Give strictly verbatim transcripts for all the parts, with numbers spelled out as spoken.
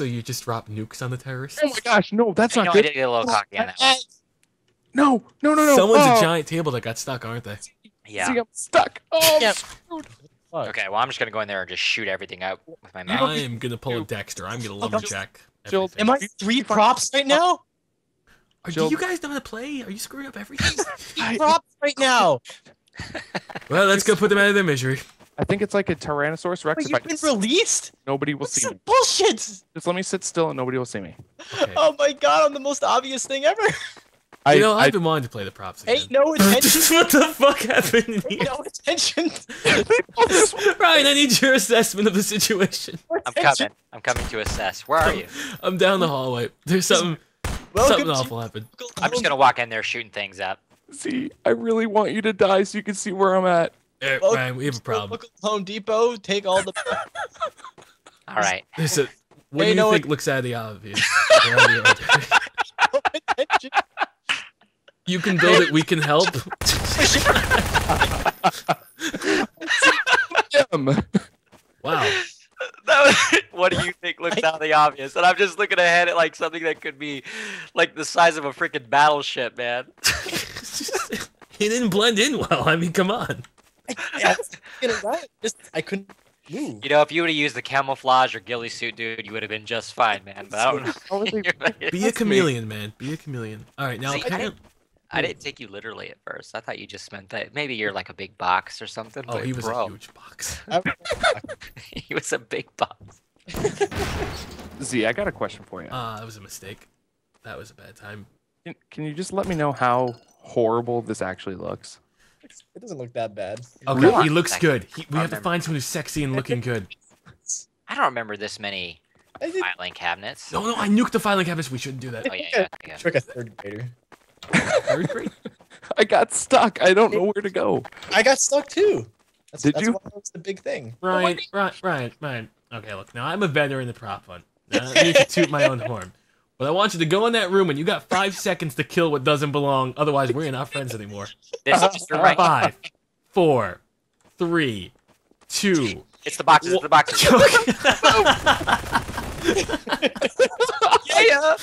so you just drop nukes on the terrorists? Oh my gosh, no, that's I not know, good. I did get a little cocky on that one. No, no, no, no. Someone's oh. a giant table that got stuck, aren't they? Yeah. See, I'm stuck. Oh, yep. Screwed. Okay, well, I'm just going to go in there and just shoot everything up with my mouth. I am going to pull a Dexter. I'm going to lumberjack. Jill, am I three props right now? Are, do you guys know how to play? Are you screwing up everything? Three props right now. Well, let's go put them out of their misery. I think it's like a Tyrannosaurus Rex. Wait, you've been released? Nobody will What's see me. Bullshit! Just let me sit still and nobody will see me. Okay. Oh my god, I'm the most obvious thing ever. I, you know, I've I, been wanting to play the props again. Ain't no attention. What the fuck happened here? No attention. Ryan, I need your assessment of the situation. I'm coming. I'm coming to assess. Where are you? I'm down the hallway. There's something, something awful happened. I'm just going to walk in there shooting things up. See, I really want you to die so you can see where I'm at. Hey, Ryan, we have a problem. Home Depot, take all the. All right. There's a, what hey, do you no think looks out of the obvious? You can build it. We can help. Wow. That was, what do you think looks out of the obvious? And I'm just looking ahead at like something that could be like the size of a freaking battleship, man. He didn't blend in well. I mean, come on. I, I, just, I couldn't move. You know, if you would have used the camouflage or ghillie suit, dude, you would have been just fine, man. But I don't know. Be a chameleon, man. Be a chameleon. All right, now. See, I, didn't, I didn't take you literally at first. I thought you just meant that maybe you're like a big box or something. Oh, but he was bro. a huge box. He was a big box. Z, I got a question for you. Ah, uh, that was a mistake. That was a bad time. Can, can you just let me know how horrible this actually looks? It doesn't look that bad. Okay, really? He looks good. He, we have to find someone who's sexy and looking good. I don't remember this many filing cabinets. No, no, I nuked the filing cabinets. We shouldn't do that. Oh, yeah, yeah, yeah. Trick a third grader. Third grade? I got stuck. I don't know where to go. I got stuck, too. That's, Did that's you? That's the big thing. Ryan, oh, Ryan, Ryan, Ryan. Okay, look, now I'm a veteran in the prop hunt. Now I need to toot my own horn. But I want you to go in that room and you got five seconds to kill what doesn't belong. Otherwise, we're not friends anymore. This is right. Five, four, three, two. It's the boxes. It's the boxes. yeah, yeah.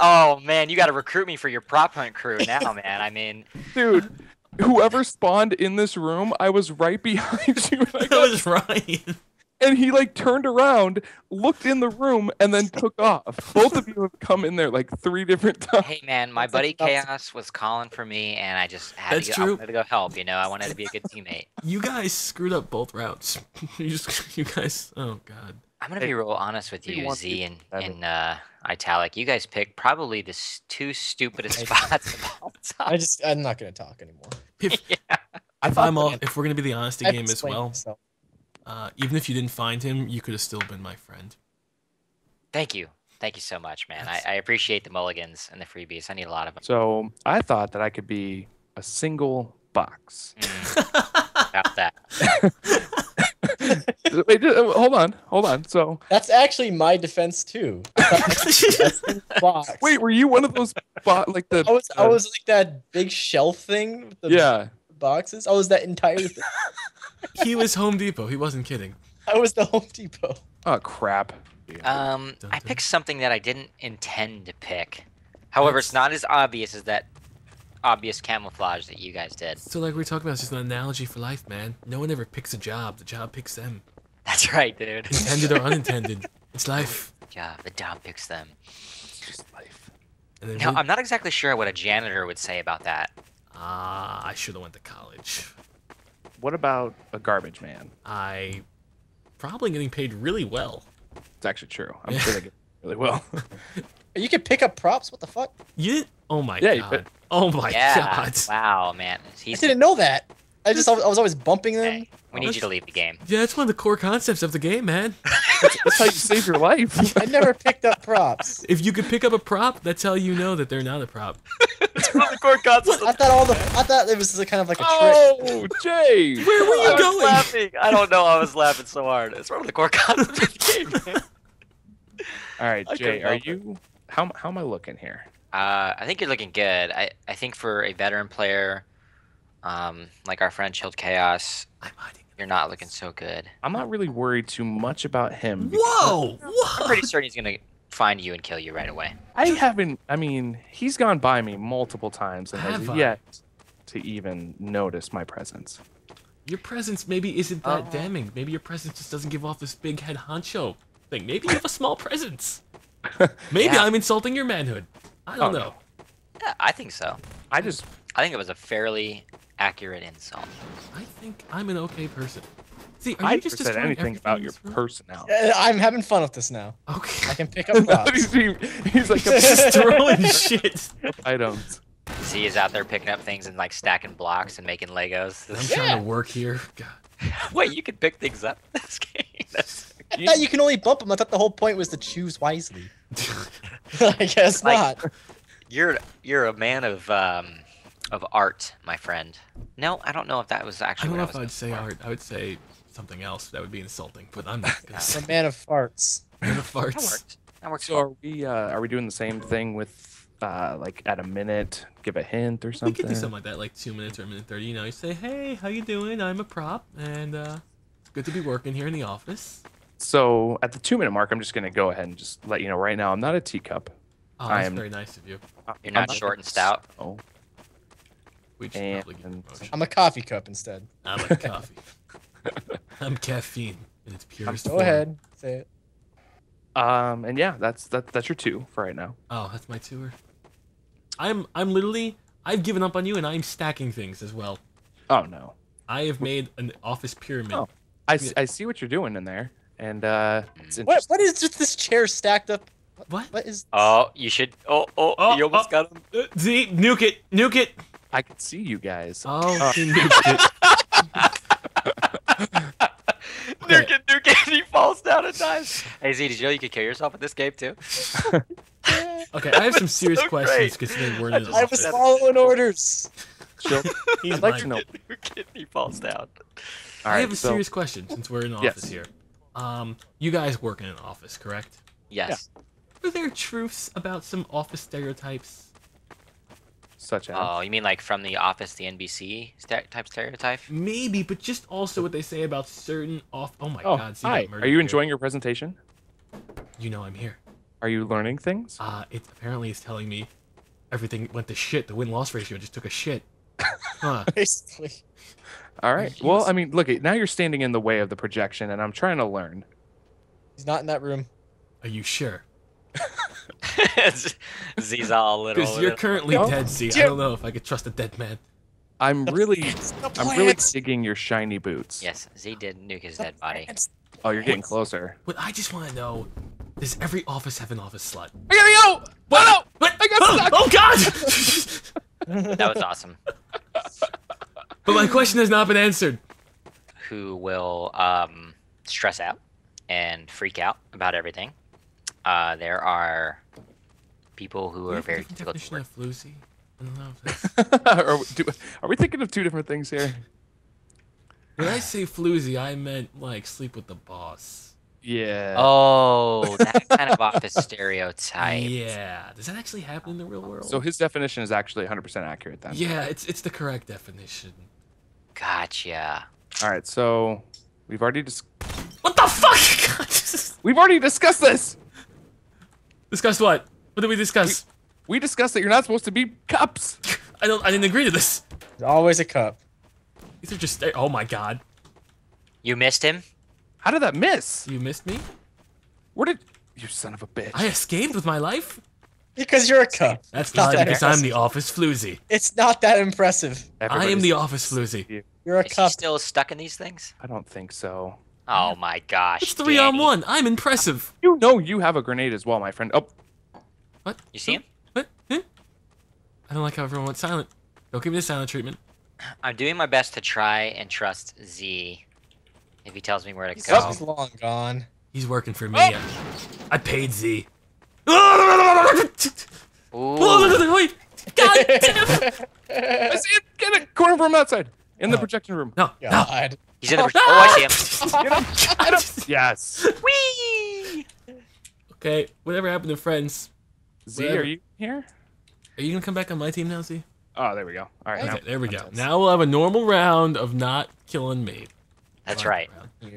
Oh, man. You got to recruit me for your prop hunt crew now, man. I mean, dude, whoever spawned in this room, I was right behind you. That was Ryan. And he like turned around, looked in the room, and then took off. Both of you have come in there like three different times. Hey man, my buddy Chaos was calling for me, and I just had That's to, go, true. I wanted to go help. You know, I wanted to be a good teammate. You guys screwed up both routes. You just, you guys. Oh god. I'm gonna be real honest with you, Z and and uh, Italic. You guys picked probably the two stupidest spots of all time. I just, I'm not gonna talk anymore. If, yeah. if I'm all, if we're gonna be the honesty game as well. Myself. Uh, even if you didn't find him, you could have still been my friend. Thank you. Thank you so much, man. I, I appreciate the mulligans and the freebies. I need a lot of them. So I thought that I could be a single box. Mm. About that. Wait, hold on. Hold on. So that's actually my defense, too. Box. Wait, were you one of those bo like the? I was, uh, I was like that big shelf thing. With the yeah. Boxes. I was that entire thing. He was Home Depot. He wasn't kidding. I was the Home Depot. Oh, crap. Um, I picked something that I didn't intend to pick. However, That's... it's not as obvious as that obvious camouflage that you guys did. So like we were talking about, it's just an analogy for life, man. No one ever picks a job. The job picks them. That's right, dude. Intended or unintended. It's life. Yeah, the job picks them. It's just life. And then now, we... I'm not exactly sure what a janitor would say about that. Ah, uh, I should have went to college. What about a garbage man? I probably getting paid really well. It's actually true. I'm sure they get really well. You can pick up props. What the fuck? You? Oh my yeah, god. Oh my yeah. god. Wow, man. He's I didn't know that. I just I was always bumping them. Hey, we need oh, you to leave the game. Yeah, that's one of the core concepts of the game, man. that's, that's how you save your life. I never picked up props. If you could pick up a prop, that's how you know that they're not a prop. That's one of the core concepts. I thought all the I thought it was kind of like a oh, trick. Oh, Jay! Where were you I going? Was laughing. I don't know. I was laughing so hard. It's one of the core concepts of the game. Man. All right, Jay, are you? How how am I looking here? Uh, I think you're looking good. I I think for a veteran player. Um, like our friend ChilledChaos, you're not looking so good. I'm not really worried too much about him. Whoa! Whoa! I'm pretty certain he's gonna find you and kill you right away. I haven't, I mean, he's gone by me multiple times and has yet to even notice my presence. Your presence maybe isn't that uh, damning. Maybe your presence just doesn't give off this big head honcho thing. Maybe you have a small presence. Maybe yeah. I'm insulting your manhood. I don't oh, know. Yeah, I think so. I just... I think it was a fairly accurate insult. I think I'm an okay person. See, are I you just said anything about your personality. Uh, I'm having fun with this now. Okay. I can pick up props. he, he's like, I'm just throwing shit. I don't. Z is out there picking up things and like stacking blocks and making Legos. I'm yeah. trying to work here. God. Wait, you can pick things up in this game? That's I thought you can only bump them. I thought the whole point was to choose wisely. I guess like, not. You're you're a man of um of art, my friend. No, I don't know if that was actually. I don't know I if I'd say art. I would say. Something else that would be insulting, but I'm not gonna say. A man of farts. Man of farts. That worked. That works. So are we? Uh, are we doing the same thing with, uh, like at a minute, give a hint or something? We could do something like that, like two minutes or a minute thirty. You know, you say, "Hey, how you doing? I'm a prop, and uh, it's good to be working here in the office." So at the two-minute mark, I'm just gonna go ahead and just let you know right now, I'm not a teacup. Oh, that's I'm, very nice of you. You're not, not short and stout. Oh. We should and, probably get promotion. I'm a coffee cup instead. I'm a coffee. I'm caffeine in its purest form. Go ahead, say it. Um, and yeah, that's that. That's your two for right now. Oh, that's my tour. I'm I'm literally I've given up on you, and I'm stacking things as well. Oh no! I have made an office pyramid. Oh, I see, I see what you're doing in there, and uh, it's what what is just this chair stacked up? What what is? This? Oh, you should. Oh oh, oh you almost oh. got him. Z, nuke it, nuke it. I can see you guys. Oh, oh. Nuke it. Nuke it, nuke it, he falls down and dies. Hey Z, did you know you could kill yourself in this game too? Okay, I have some serious so questions because they weren't in the I was following orders. Sure. He's I'd like to know. Nuke it, he falls down. All right, I have a so... serious question since we're in office yes. here. Um, you guys work in an office, correct? Yes. Yeah. Were there truths about some office stereotypes? Such as? Oh, you mean like from the office, the N B C type stereotype? Maybe, but just also what they say about certain off. Oh my oh, God! See hi. Are you here. enjoying your presentation? You know I'm here. Are you learning things? Uh, it apparently is telling me everything went to shit. The win-loss ratio just took a shit. Huh. Basically. All right. Jeez. Well, I mean, look now you're standing in the way of the projection, and I'm trying to learn. He's not in that room. Are you sure? Z's all little. Because you're currently no. dead, Z. I don't know if I could trust a dead man. I'm really, I'm really digging your shiny boots. Yes, Z did nuke his dead body. Oh, you're getting closer. What I just want to know, does every office have an office slut? I gotta go! What? Oh, I got oh, stuck! Oh God! That was awesome. But my question has not been answered. Who will um, stress out and freak out about everything? Uh, there are people who are very difficult to work. Lucy? I don't know if that's... are, we, do, are we thinking of two different things here? When I say floozy, I meant like sleep with the boss. Yeah. Oh, that kind of office stereotype. Yeah. Does that actually happen in the real world? So his definition is actually one hundred percent accurate then. Yeah, it's it's the correct definition. Gotcha. All right, so we've already dis- What the fuck? We've already discussed this. Discuss what? What did we discuss? We, we discussed that you're not supposed to be cups. I don't. I didn't agree to this. There's always a cup. These are just. Oh my God. You missed him. How did that miss? You missed me. Where did you son of a bitch? I escaped with my life. Because you're a cup. That's not that because I'm the office floozy. It's not that impressive. Everybody's I am the office floozy. You're a Is cup. Is he still stuck in these things? I don't think so. Oh my gosh! It's three Danny. on one. I'm impressive. You know you have a grenade as well, my friend. Oh, what? You see him? What? Huh? I don't like how everyone went silent. Don't give me the silent treatment. I'm doing my best to try and trust Z. If he tells me where to He's go. He's long gone. He's working for me. Oh. I paid Z. Oh, wait! God damn! I see it. Get a corner from outside. In the oh. projection room. No. God. No. He's in the. Oh, oh I see him. Get him. Get him. Yes. Whee! Okay, whatever happened to friends? Z, whatever. Are you here? Are you gonna come back on my team now, Z? Oh, there we go. All right, okay, now. there we go. Now we'll have a normal round of not killing me. That's normal right. All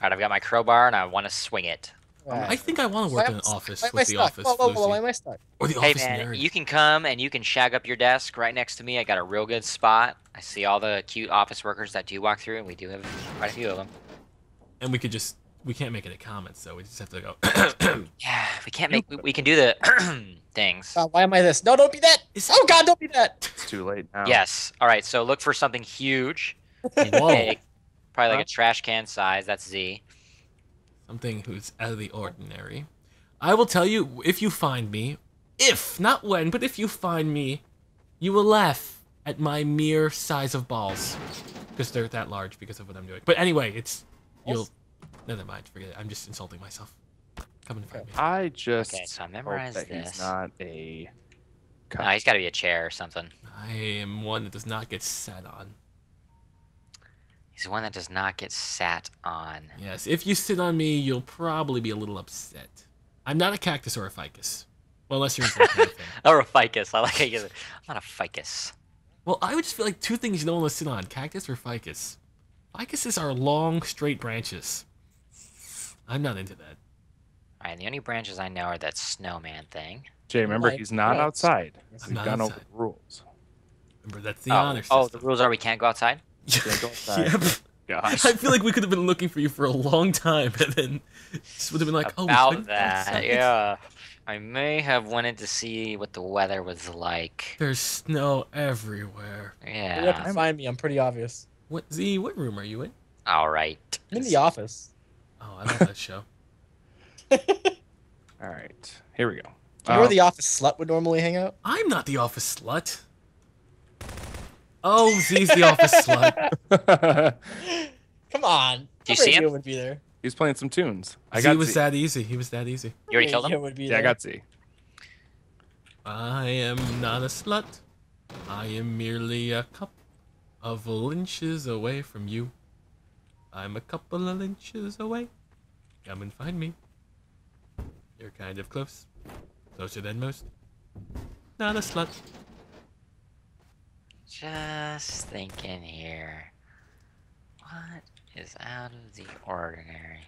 right, I've got my crowbar and I want to swing it. Um, I think I want to work why in an office with the stuck? office. Whoa, whoa, whoa, why am I stuck? Or the hey office man, nerd. You can come and you can shag up your desk right next to me. I got a real good spot. I see all the cute office workers that do walk through, and we do have quite a few of them. And we could just, we can't make any comments, so we just have to go. Yeah, we can't make, we, we can do the things. Uh, why am I this? No, don't be that. Oh, God, don't be that. It's too late now. Yes. All right, so look for something huge. And big, probably like a trash can size. That's Z. Something who's out of the ordinary. I will tell you, if you find me, if, not when, but if you find me, you will laugh at my mere size of balls. Because they're that large because of what I'm doing. But anyway, it's, you'll, never mind, forget it. I'm just insulting myself. Come and find me. I just okay, so I memorize hope that this. He's not a... No, he's got to be a chair or something. I am one that does not get sat on. He's one that does not get sat on. Yes, if you sit on me, you'll probably be a little upset. I'm not a cactus or a ficus. Well, unless you're a Or a ficus. I like how you I'm not a ficus. Well, I would just feel like two things you don't want to sit on, cactus or ficus. Ficuses are long, straight branches. I'm not into that. All right, the only branches I know are that snowman thing. Jay, remember, like, he's not right. outside. He's I'm not gone outside. over the rules. Remember, that's the oh, honor system. Oh, the rules are we can't go outside? Yep. Gosh. I feel like we could have been looking for you for a long time, and then just would have been like, about oh, about that, yeah. I may have wanted to see what the weather was like. There's snow everywhere. Yeah. You have to find me. I'm pretty obvious. What Z? What room are you in? All right. I'm in the office. Oh, I love that show. All right, here we go. You know where the office slut would normally hang out? I'm not the office slut. Oh, Z's the office slut. Come on. Do you see him? Would be there. He was playing some tunes. I got Z. was Z. that easy. He was that easy. You already killed him? Would be yeah, there. I got Z. I am not a slut. I am merely a couple of inches away from you. I'm a couple of inches away. Come and find me. You're kind of close. Closer than most. Not a slut. Just thinking here. What is out of the ordinary?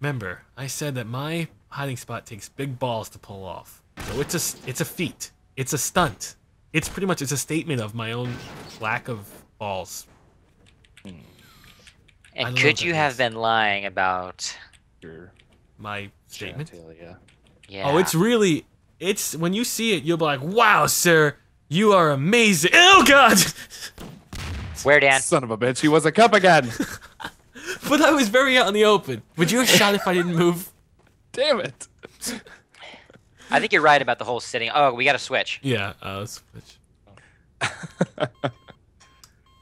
Remember, I said that my hiding spot takes big balls to pull off. So it's a it's a feat. It's a stunt. It's pretty much it's a statement of my own lack of balls. And could you have been lying about your my statement? Genitalia. Yeah. Oh, it's really it's when you see it, you'll be like, "Wow, sir. You are amazing." Oh, God. Where, Dan? Son of a bitch. He was a cup again. But I was very out in the open. Would you have shot if I didn't move? Damn it. I think you're right about the whole sitting. Oh, we got to switch. Yeah, uh, switch. Oh.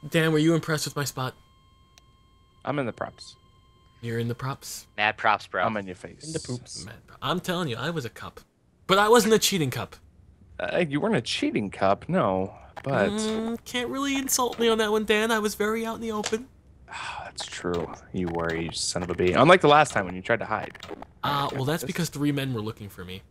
Dan, were you impressed with my spot? I'm in the props. You're in the props? Mad props, bro. I'm in your face. In the poops. Mad pro I'm telling you, I was a cup. But I wasn't a cheating cup. Uh, you weren't a cheating cup, no, but... Mm, can't really insult me on that one, Dan. I was very out in the open. Oh, that's true. You were, you son of a bee. Unlike the last time when you tried to hide. Uh, well, that's because three men were looking for me.